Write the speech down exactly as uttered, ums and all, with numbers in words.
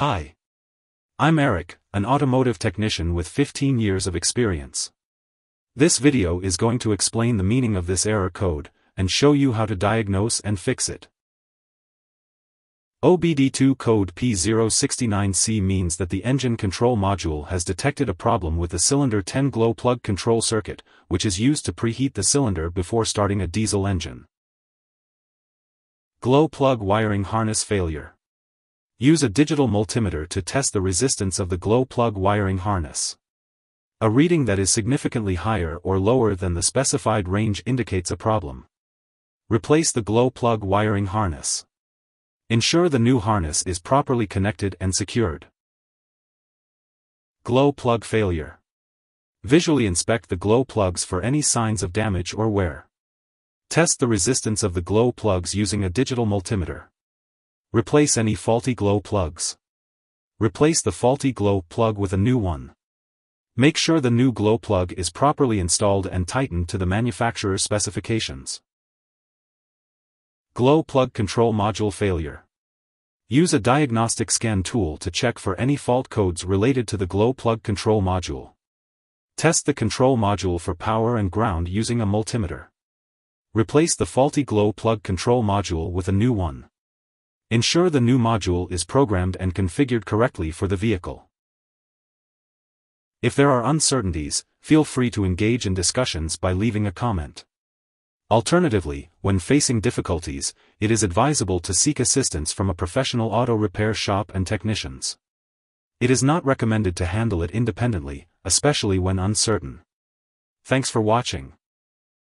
Hi. I'm Eric, an automotive technician with fifteen years of experience. This video is going to explain the meaning of this error code, and show you how to diagnose and fix it. O B D two code P zero six nine C means that the engine control module has detected a problem with the cylinder ten glow plug control circuit, which is used to preheat the cylinder before starting a diesel engine. Glow plug wiring harness failure. Use a digital multimeter to test the resistance of the glow plug wiring harness. A reading that is significantly higher or lower than the specified range indicates a problem. Replace the glow plug wiring harness. Ensure the new harness is properly connected and secured. Glow plug failure. Visually inspect the glow plugs for any signs of damage or wear. Test the resistance of the glow plugs using a digital multimeter. Replace any faulty glow plugs. Replace the faulty glow plug with a new one. Make sure the new glow plug is properly installed and tightened to the manufacturer's specifications. Glow plug control module failure. Use a diagnostic scan tool to check for any fault codes related to the glow plug control module. Test the control module for power and ground using a multimeter. Replace the faulty glow plug control module with a new one. Ensure the new module is programmed and configured correctly for the vehicle. If there are uncertainties, feel free to engage in discussions by leaving a comment. Alternatively, when facing difficulties, it is advisable to seek assistance from a professional auto repair shop and technicians. It is not recommended to handle it independently, especially when uncertain. Thanks for watching.